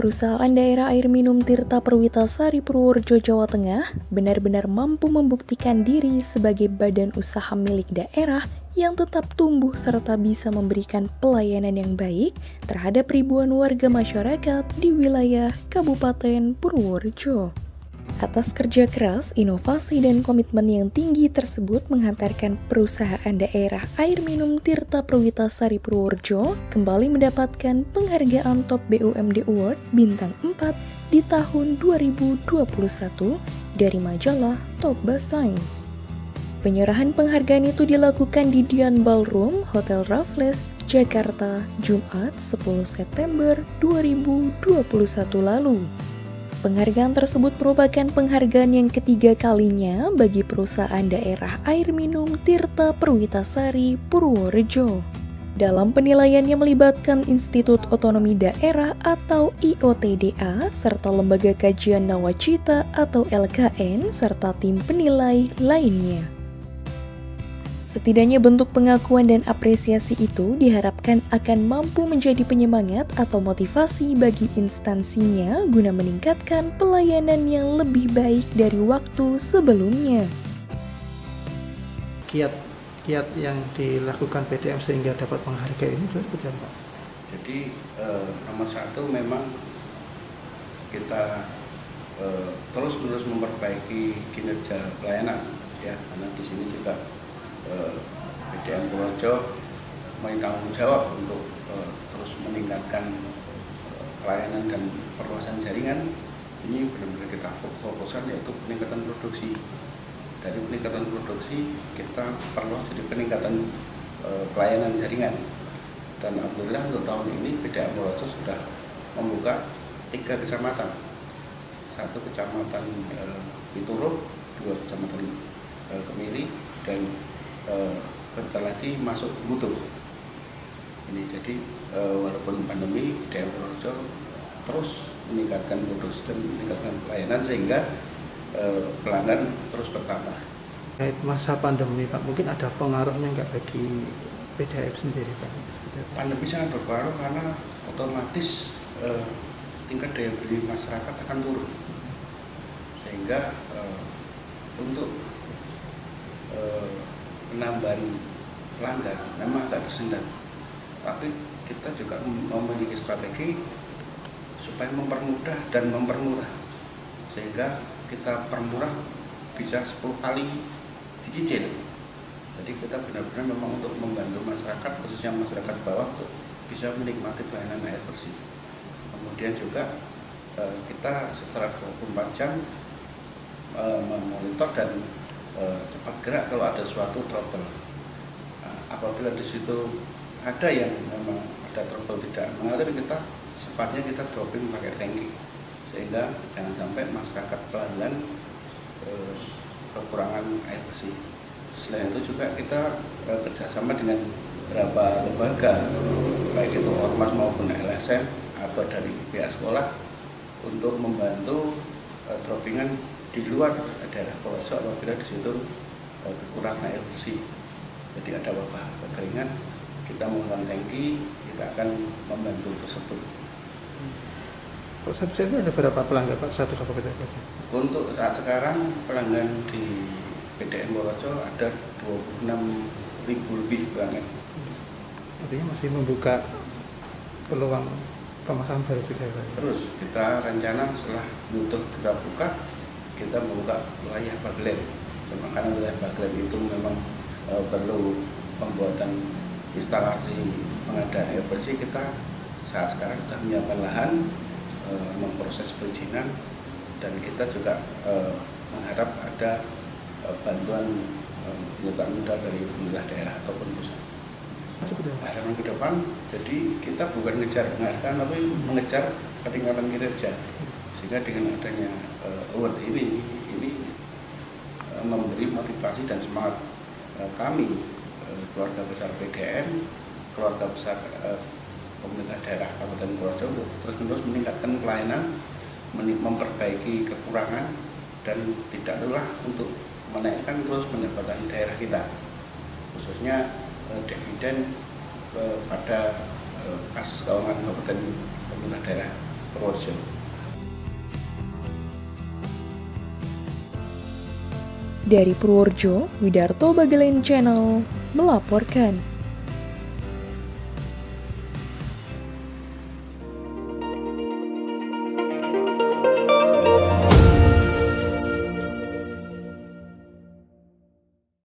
Perusahaan Daerah Air Minum Tirta Perwitasari Purworejo, Jawa Tengah benar-benar mampu membuktikan diri sebagai badan usaha milik daerah yang tetap tumbuh serta bisa memberikan pelayanan yang baik terhadap ribuan warga masyarakat di wilayah Kabupaten Purworejo. Atas kerja keras, inovasi, dan komitmen yang tinggi tersebut menghantarkan Perusahaan Daerah Air Minum Tirta Perwitasari Purworejo kembali mendapatkan penghargaan Top BUMD Award Bintang 4 di tahun 2021 dari majalah Top Business. Penyerahan penghargaan itu dilakukan di Dian Ballroom Hotel Raffles, Jakarta, Jumat 10 September 2021 lalu. Penghargaan tersebut merupakan penghargaan yang ketiga kalinya bagi Perusahaan Daerah Air Minum Tirta Perwitasari Purworejo. Dalam penilaiannya melibatkan Institut Otonomi Daerah atau IOTDA serta Lembaga Kajian Nawacita atau LKN serta tim penilai lainnya. Setidaknya bentuk pengakuan dan apresiasi itu diharapkan akan mampu menjadi penyemangat atau motivasi bagi instansinya guna meningkatkan pelayanan yang lebih baik dari waktu sebelumnya. Kiat yang dilakukan PDAM sehingga dapat penghargaan ini seperti apa? Jadi nomor 1 memang kita terus-menerus memperbaiki kinerja pelayanan, ya, karena di sini juga PDAM Purworejo bertanggung jawab untuk terus meningkatkan pelayanan dan perluasan jaringan. Ini benar-benar kita fokuskan, yaitu peningkatan produksi. Dari peningkatan produksi kita perlu jadi peningkatan pelayanan jaringan, dan alhamdulillah untuk tahun ini PDAM Purworejo sudah membuka 3 kecamatan, 1 kecamatan Pituruh, 2 kecamatan Kemiri, dan bentar lagi masuk Butuh. Ini jadi walaupun pandemi, PDAM Purworejo terus meningkatkan produksi dan meningkatkan pelayanan sehingga pelanggan terus bertambah. Kait masa pandemi, Pak, mungkin ada pengaruhnya nggak bagi PDAM sendiri, Pak? Pandemi sangat berpengaruh karena otomatis tingkat daya beli masyarakat akan turun, sehingga untuk penambahan pelanggan memang agak tersendat. Tapi kita juga memiliki strategi supaya mempermudah dan mempermurah, sehingga kita permurah bisa 10 kali dicicil. Jadi kita benar-benar memang untuk membantu masyarakat, khususnya masyarakat bawah, untuk bisa menikmati pelayanan air bersih. Kemudian juga kita secara 24 jam memonitor dan cepat gerak kalau ada suatu trouble. Apabila di situ ada yang memang ada trouble tidak mengalir, kita sepatnya kita dropping pakai tangki, sehingga jangan sampai masyarakat pelanggan kekurangan air bersih. Selain itu juga kita kerjasama dengan beberapa lembaga, baik itu ormas maupun LSM atau dari pihak sekolah, untuk membantu droppingan di luar daerah Purworejo apabila di situ kekurangan air bersih. Jadi ada wabah kekeringan, kita menggunakan tangki, kita akan membantu tersebut. Prosesnya ada berapa pelanggan, Pak? 1 PDAM. Untuk saat sekarang pelanggan di PDAM Purworejo ada 26.000 lebih pelanggan. Artinya masih membuka peluang pemasangan baru PDAM. Terus kita rencana setelah butuh kita buka, kita membuka wilayah Bagelen. Cuma karena wilayah Bagelen itu memang perlu pembuatan instalasi pengadaan air bersih, kita saat sekarang sudah menyiapkan lahan, memproses perizinan, dan kita juga mengharap ada bantuan penyertaan modal dari pemerintah daerah ataupun pusat. Harapan ke depan, jadi kita bukan ngejar penghargaan, tapi mengejar peningkatan kinerja. Sehingga dengan adanya award ini memberi motivasi dan semangat kami, keluarga besar PDAM, keluarga besar pemerintah daerah Kabupaten Purworejo, untuk terus-menerus meningkatkan pelayanan, memperbaiki kekurangan, dan tidak lelah untuk menaikkan terus pendapatan daerah kita, khususnya dividen pada kas keuangan Kabupaten pemerintah daerah Purworejo. Dari Purworejo, Widarto Bagelen Channel melaporkan.